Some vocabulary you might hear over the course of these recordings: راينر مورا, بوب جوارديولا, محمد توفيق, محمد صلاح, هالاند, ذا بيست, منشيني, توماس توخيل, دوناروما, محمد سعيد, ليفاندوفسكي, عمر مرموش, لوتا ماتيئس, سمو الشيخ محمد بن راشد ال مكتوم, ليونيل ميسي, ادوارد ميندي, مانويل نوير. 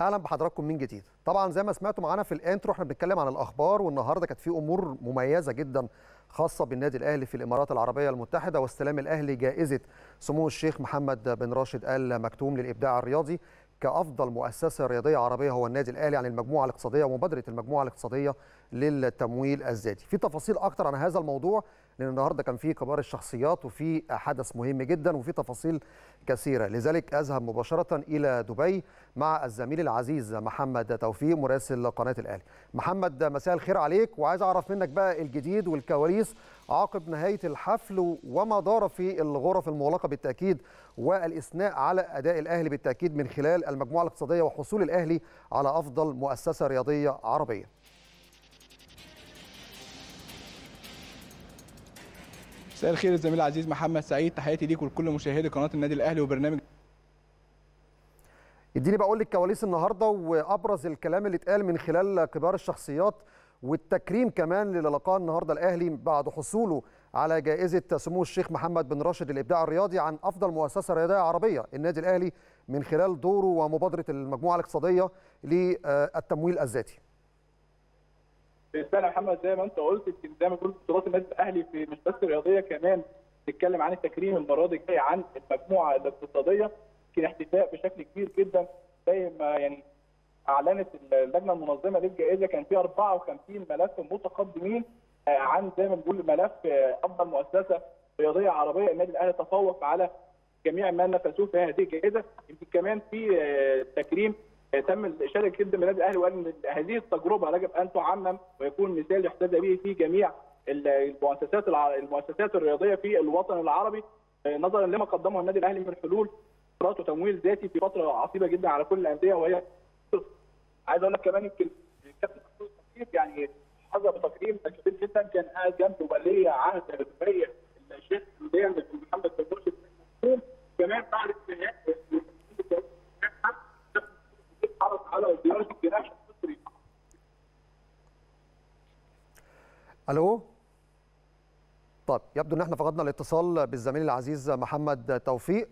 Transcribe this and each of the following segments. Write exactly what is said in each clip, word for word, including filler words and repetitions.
اهلا بحضراتكم من جديد. طبعا زي ما سمعتوا معانا في الانترو احنا بنتكلم عن الاخبار، والنهارده كانت في امور مميزه جدا خاصه بالنادي الاهلي في الامارات العربيه المتحده واستلام الاهلي جائزه سمو الشيخ محمد بن راشد ال مكتوم للابداع الرياضي كأفضل مؤسسة رياضية عربية هو النادي الأهلي عن المجموعة الاقتصادية ومبادرة المجموعة الاقتصادية للتمويل الذاتي. في تفاصيل أكتر عن هذا الموضوع لأن النهارده كان في كبار الشخصيات وفي حدث مهم جدا وفي تفاصيل كثيرة، لذلك أذهب مباشرة إلى دبي مع الزميل العزيز محمد توفيق مراسل قناة الأهلي. محمد مساء الخير عليك، وعايز أعرف منك بقى الجديد والكواليس عقب نهاية الحفل وما دار في الغرف المغلقة بالتأكيد والإثناء على أداء الأهلي بالتأكيد من خلال المجموعة الاقتصادية وحصول الأهلي على أفضل مؤسسة رياضية عربية. مساء الخير الزميل العزيز محمد سعيد، تحياتي ليك ولكل مشاهدي قناة النادي الأهلي وبرنامج. اديني بقول لك كواليس النهارده وأبرز الكلام اللي اتقال من خلال كبار الشخصيات والتكريم كمان اللي لقاه النهارده الاهلي بعد حصوله على جائزه سمو الشيخ محمد بن راشد الابداع الرياضي عن افضل مؤسسه رياضيه عربيه النادي الاهلي من خلال دوره ومبادره المجموعه الاقتصاديه للتمويل الذاتي. بالفعل محمد زي ما انت قلت زي ما قلت بطولات النادي الاهلي في مش بس الرياضيه، كمان بتتكلم عن التكريم المره دي جاي عن المجموعه الاقتصاديه في احتفاء بشكل كبير جدا زي ما يعني اعلنت اللجنه المنظمه للجائزه كان في أربعة وخمسين ملف متقدمين عن زي ما بنقول ملف افضل مؤسسه رياضيه عربيه النادي الاهلي تفوق على جميع من نفذوه في هذه الجائزه. يمكن كمان في تكريم تم الاشاده جدا من النادي الاهلي وقال ان هذه التجربه يجب ان تعمم ويكون مثال يحتذى به في جميع المؤسسات المؤسسات الرياضيه في الوطن العربي نظرا لما قدمه النادي الاهلي من حلول استثمارات وتمويل ذاتي في فتره عصيبه جدا على كل الانديه. وهي عايز اقول لك كمان يمكن كابتن محمود توفيق يعني حظى بتكريم كبير جدا، كان قاعد جنب ولي عهد دبي الشيخ محمد بن راشد المكتوم، كمان بعد نهايه حرص على زياره الجناح المصري. الو طب يبدو ان احنا فقدنا الاتصال بالزميل العزيز محمد توفيق.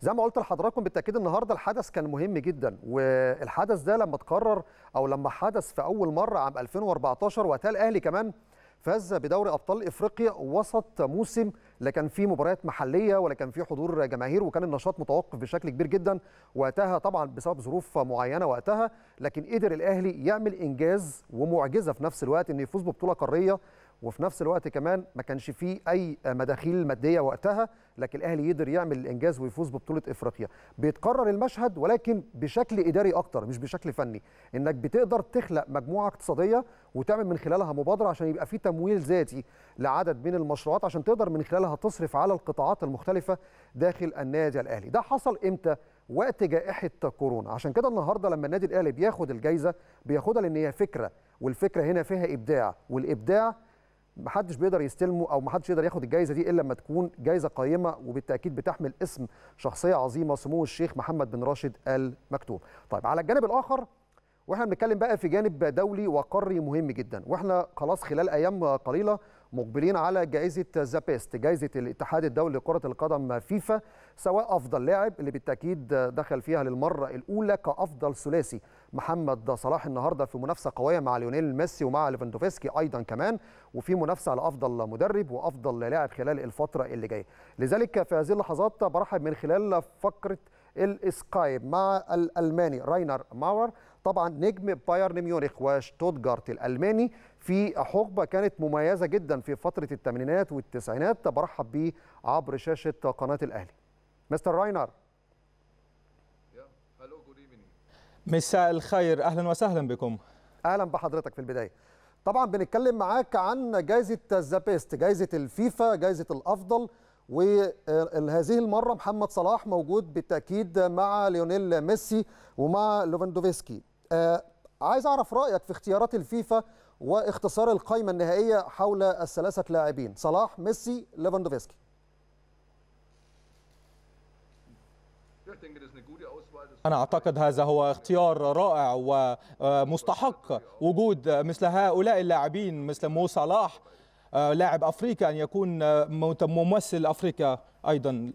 زي ما قلت لحضراتكم بالتاكيد النهارده الحدث كان مهم جدا، والحدث ده لما اتكرر او لما حدث في اول مره عام ألفين وأربعتاشر وقتها الاهلي كمان فاز بدوري ابطال افريقيا وسط موسم لا كان فيه مباريات محليه ولا كان فيه حضور جماهير وكان النشاط متوقف بشكل كبير جدا وقتها طبعا بسبب ظروف معينه وقتها، لكن قدر الاهلي يعمل انجاز ومعجزه في نفس الوقت انه يفوز ببطوله قاريه وفي نفس الوقت كمان ما كانش فيه أي مداخيل مادية وقتها، لكن الأهلي يقدر يعمل الإنجاز ويفوز ببطولة إفريقيا. بيتكرر المشهد ولكن بشكل إداري أكتر مش بشكل فني، إنك بتقدر تخلق مجموعة اقتصادية وتعمل من خلالها مبادرة عشان يبقى فيه تمويل ذاتي لعدد من المشروعات عشان تقدر من خلالها تصرف على القطاعات المختلفة داخل النادي الأهلي. ده حصل إمتى؟ وقت جائحة كورونا. عشان كده النهاردة لما النادي الأهلي بياخد الجايزة بياخدها لأن هي فكرة، والفكرة هنا فيها إبداع، والإبداع محدش بيقدر يستلمه او محدش يقدر ياخد الجائزه دي الا لما تكون جائزه قيمه وبالتاكيد بتحمل اسم شخصيه عظيمه سمو الشيخ محمد بن راشد ال مكتوم. طيب على الجانب الاخر واحنا بنتكلم بقى في جانب دولي وقاري مهم جدا، واحنا خلاص خلال ايام قليله مقبلين على جائزه ذا بيست، جائزه الاتحاد الدولي لكره القدم فيفا، سواء افضل لاعب اللي بالتاكيد دخل فيها للمره الاولى كافضل ثلاثي محمد صلاح النهارده في منافسه قويه مع ليونيل ميسي ومع ليفاندوفسكي ايضا كمان، وفي منافسه على افضل مدرب وافضل لاعب خلال الفتره اللي جايه. لذلك في هذه اللحظات برحب من خلال فقره السكايب مع الالماني راينر مورا، طبعا نجم بايرن ميونخ وشتوتجارت الالماني في حقبه كانت مميزه جدا في فتره الثمانينات والتسعينات. برحب بيه عبر شاشه قناه الاهلي. مستر راينر مساء الخير، اهلا وسهلا بكم. اهلا بحضرتك. في البدايه طبعا بنتكلم معاك عن جائزه ذا بيست، جائزه الفيفا، جائزه الافضل، وهذه المره محمد صلاح موجود بالتاكيد مع ليونيل ميسي ومع ليفاندوفسكي. آه عايز اعرف رايك في اختيارات الفيفا واختصار القائمه النهائيه حول الثلاثه لاعبين صلاح ميسي ليفاندوفسكي. أنا أعتقد هذا هو اختيار رائع ومستحق وجود مثل هؤلاء اللاعبين مثل مو صلاح لاعب أفريقيا أن يكون ممثل أفريقيا أيضا.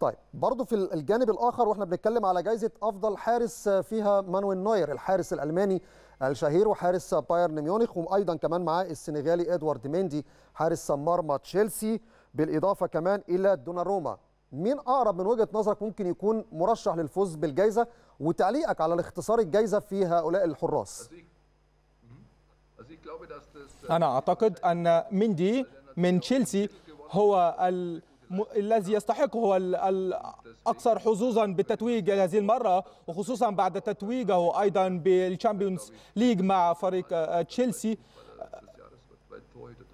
طيب برضه في الجانب الاخر واحنا بنتكلم على جائزه افضل حارس فيها مانويل نوير الحارس الالماني الشهير وحارس بايرن ميونخ، وايضا كمان معاه السنغالي ادوارد ميندي حارس مرمى تشيلسي، بالاضافه كمان الى دوناروما. مين اقرب من وجهه نظرك ممكن يكون مرشح للفوز بالجائزه، وتعليقك على اختصار الجائزه في هؤلاء الحراس؟ انا اعتقد ان ميندي من تشيلسي هو ال م... الذي يستحق هو ال... الأكثر حظوظا بالتتويج هذه المرة، وخصوصا بعد تتويجه أيضا بالشامبيونز ليج مع فريق تشيلسي.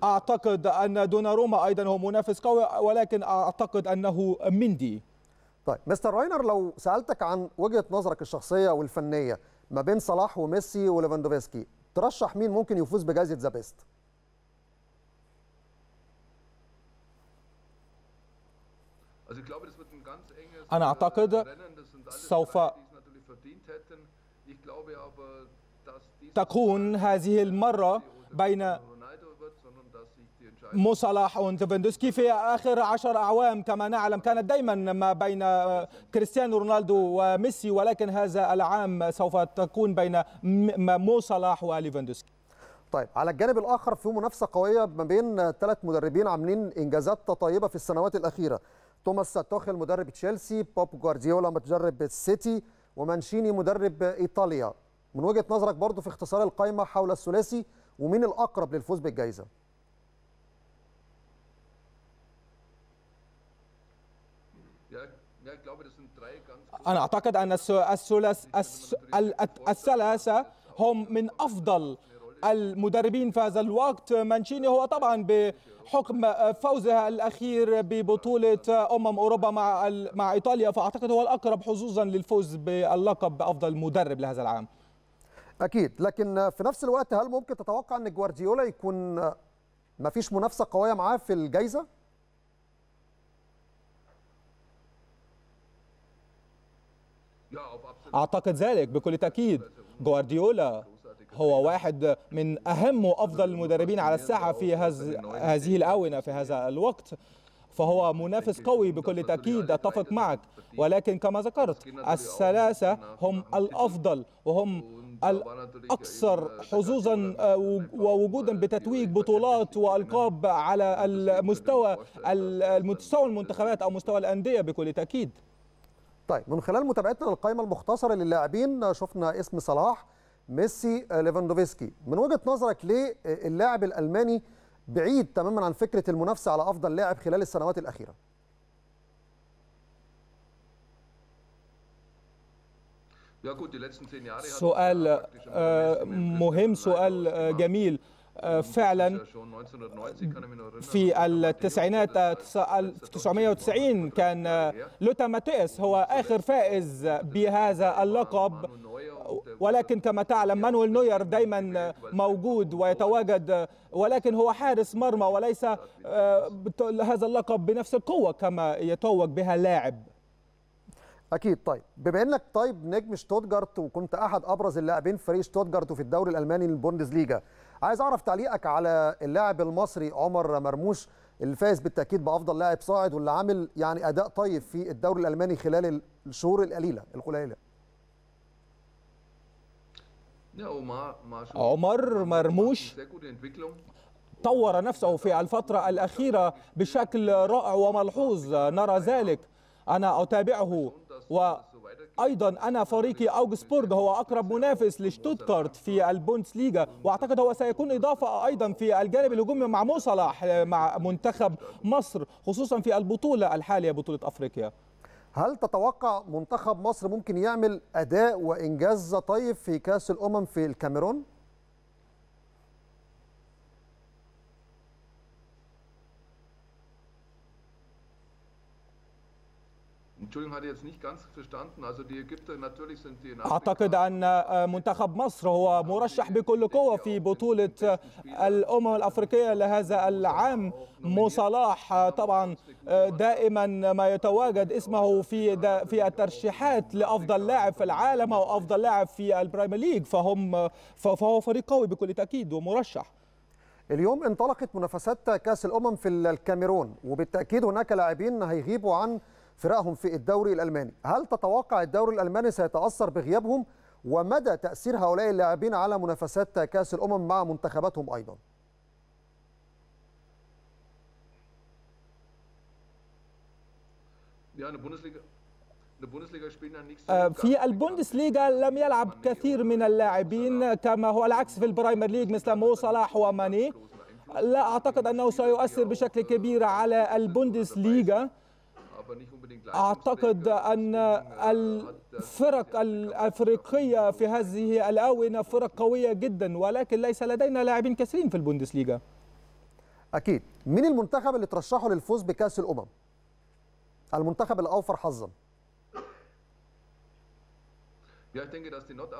أعتقد أن دوناروما أيضا هو منافس قوي، ولكن أعتقد أنه ميندي. طيب مستر راينر، لو سألتك عن وجهة نظرك الشخصية والفنية ما بين صلاح وميسي وليفاندوفسكي، ترشح مين ممكن يفوز بجائزة ذا بيست؟ أنا أعتقد سوف تكون هذه المرة بين مو صلاح وليفاندوفسكي. في آخر عشر أعوام كما نعلم كانت دائما ما بين كريستيانو رونالدو وميسي، ولكن هذا العام سوف تكون بين مو صلاح وليفاندوفسكي. طيب على الجانب الآخر في منافسة قوية ما بين ثلاث مدربين عاملين إنجازات طيبة في السنوات الأخيرة، توماس توخيل مدرب تشيلسي، بوب جوارديولا مدرب السيتي، ومانشيني مدرب إيطاليا. من وجهة نظرك برضو في اختصار القائمة حول الثلاثي، ومين الأقرب للفوز بالجائزة؟ أنا أعتقد أن الثلاثة هم من أفضل المدربين في هذا الوقت. مانشيني هو طبعا بحكم فوزها الأخير ببطولة أمم أوروبا مع مع إيطاليا، فأعتقد هو الأقرب حظوظا للفوز باللقب بأفضل مدرب لهذا العام. أكيد، لكن في نفس الوقت هل ممكن تتوقع أن جوارديولا يكون ما فيش منافسة قوية معاه في الجائزة؟ أعتقد ذلك بكل تأكيد. جوارديولا هو واحد من أهم وأفضل المدربين على الساحة في هز... هذه الآونة في هذا الوقت، فهو منافس قوي بكل تأكيد. أتفق معك، ولكن كما ذكرت الثلاثة هم الأفضل وهم الأكثر حظوظا ووجودا بتتويج بطولات وألقاب على المستوى المستوى المنتخبات أو مستوى الأندية بكل تأكيد. طيب من خلال متابعتنا للقائمة المختصرة للاعبين، شفنا اسم صلاح، ميسي، ليفاندوفسكي. من وجهة نظرك ليه اللاعب الألماني بعيد تماما عن فكرة المنافسة على أفضل لاعب خلال السنوات الأخيرة؟ سؤال مهم، سؤال جميل فعلا. في التسعينات ألف وتسعمئة وتسعين كان لوتا ماتيئس هو آخر فائز بهذا اللقب، ولكن كما تعلم مانويل نوير دايما موجود ويتواجد، ولكن هو حارس مرمى وليس هذا اللقب بنفس القوة كما يتوج بها لاعب. أكيد. طيب بما أنك طيب نجم شتوتجارت وكنت أحد أبرز اللاعبين في فريق شتوتجارت وفي الدوري الألماني للبوندسليجا، عايز أعرف تعليقك على اللاعب المصري عمر مرموش الفائز بالتأكيد بأفضل لاعب صاعد، واللي عامل يعني أداء طيب في الدوري الألماني خلال الشهور القليلة القليلة. عمر مرموش طور نفسه في الفترة الأخيرة بشكل رائع وملحوظ، نرى ذلك. أنا أتابعه، وأيضا أنا فريقي أوجسبورغ هو أقرب منافس لشتوتغارت في البوندسليغا، وأعتقد هو سيكون إضافة أيضا في الجانب الهجومي مع مو صلاح مع منتخب مصر، خصوصا في البطولة الحالية بطولة أفريقيا. هل تتوقع منتخب مصر ممكن يعمل أداء وإنجاز طيب في كأس الأمم في الكاميرون؟ أعتقد أن منتخب مصر هو مرشح بكل قوة في بطولة الأمم الأفريقية لهذا العام. مو صلاح طبعا دائما ما يتواجد اسمه في في الترشيحات لأفضل لاعب في العالم أو أفضل لاعب في البريمير ليج، فهم فهو فريق قوي بكل تأكيد ومرشح. اليوم انطلقت منافسات كأس الأمم في الكاميرون، وبالتأكيد هناك لاعبين هيغيبوا عن فرقهم في الدوري الألماني. هل تتوقع الدوري الألماني سيتأثر بغيابهم ومدى تأثير هؤلاء اللاعبين على منافسات كأس الأمم مع منتخباتهم أيضا؟ في البوندسليغا لم يلعب كثير من اللاعبين كما هو العكس في البرايمير ليج مثل مو صلاح وماني. لا أعتقد أنه سيؤثر بشكل كبير على البوندسليغا. أعتقد أن الفرق الأفريقية في هذه الآونة فرق قوية جدا، ولكن ليس لدينا لاعبين كثيرين في البوندسليغا. أكيد. من المنتخب اللي ترشحه للفوز بكأس الأمم؟ المنتخب الأوفر حظا.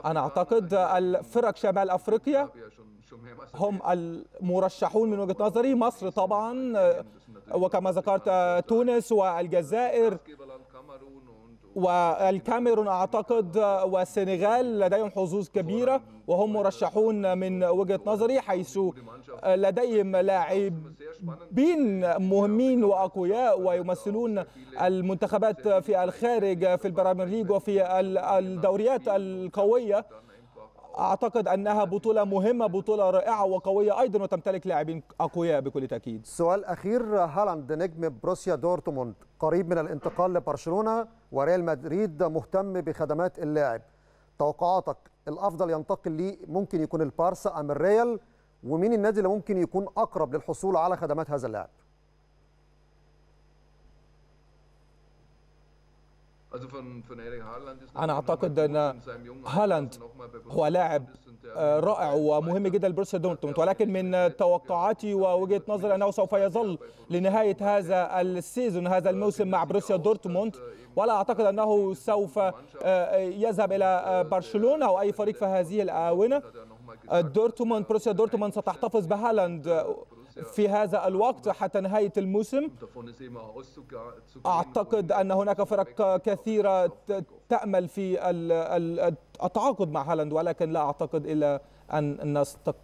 أنا أعتقد الفرق شمال أفريقيا هم المرشحون من وجهة نظري. مصر طبعا، وكما ذكرت تونس والجزائر والكاميرون أعتقد، والسنغال لديهم حظوظ كبيرة وهم مرشحون من وجهة نظري، حيث لديهم لاعبين مهمين وأقوياء ويمثلون المنتخبات في الخارج في البريمير ليج وفي الدوريات القوية. أعتقد أنها بطولة مهمة، بطولة رائعة وقوية أيضا، وتمتلك لاعبين أقوياء بكل تأكيد. سؤال أخير، هالاند نجم بروسيا دورتموند قريب من الانتقال لبرشلونة وريال مدريد مهتم بخدمات اللاعب، توقعاتك الأفضل ينتقل ليه؟ ممكن يكون البارسا أم الريال؟ ومين النادي اللي ممكن يكون أقرب للحصول على خدمات هذا اللاعب؟ أنا أعتقد أن هالاند هو لاعب رائع ومهم جدا لبروسيا دورتموند، ولكن من توقعاتي ووجهة نظري أنه سوف يظل لنهاية هذا السيزون هذا الموسم مع بروسيا دورتموند، ولا أعتقد أنه سوف يذهب إلى برشلونة أو أي فريق في هذه الآونة. دورتموند بروسيا دورتموند ستحتفظ بهالاند في هذا الوقت حتى نهاية الموسم. أعتقد أن هناك فرق كثيرة تأمل في التعاقد مع هالاند، ولكن لا أعتقد إلا أن نستقر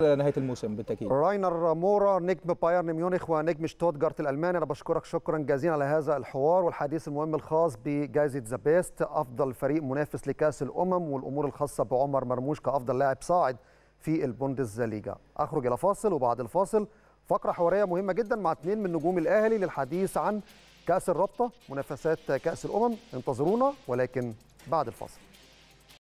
نهاية الموسم بالتأكيد. راينر مورا نجم بايرن ميونخ ونجم شتوتغارت الألماني، أنا بشكرك شكرا جزيلا على هذا الحوار والحديث المهم الخاص بجائزة ذا بيست، أفضل فريق منافس لكأس الأمم، والأمور الخاصة بعمر مرموش كأفضل لاعب صاعد في البوندسليغا. أخرج إلى فاصل، وبعد الفاصل فقرة حوارية مهمة جدا مع اثنين من نجوم الأهلي للحديث عن كأس الرابطة، منافسات كأس الأمم. انتظرونا ولكن بعد الفاصل.